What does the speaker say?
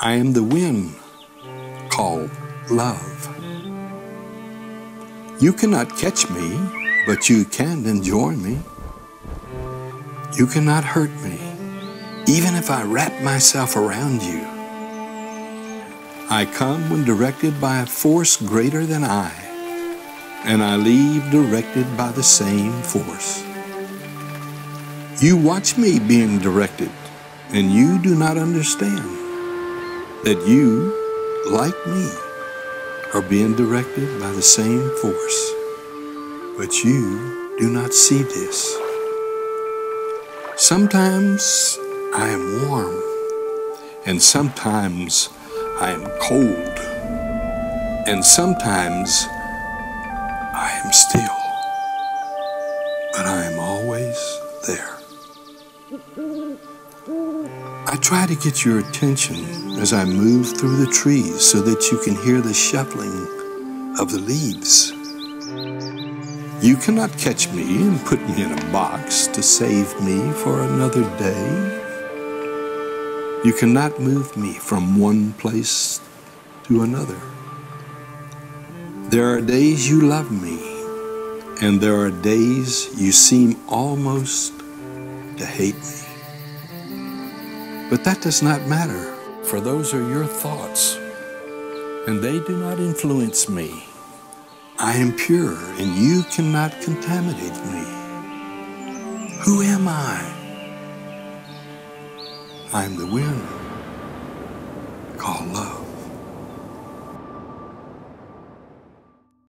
I am the wind called love. You cannot catch me, but you can enjoy me. You cannot hurt me, even if I wrap myself around you. I come when directed by a force greater than I, and I leave directed by the same force. You watch me being directed, and you do not understand that you, like me, are being directed by the same force. But you do not see this. Sometimes I am warm, and sometimes I am cold, and sometimes I am still, but I am always there. I try to get your attention as I move through the trees so that you can hear the shuffling of the leaves. You cannot catch me and put me in a box to save me for another day. You cannot move me from one place to another. There are days you love me, and there are days you seem almost to hate me. But that does not matter, for those are your thoughts, and they do not influence me. I am pure, and you cannot contaminate me. Who am I? I am the wind called love.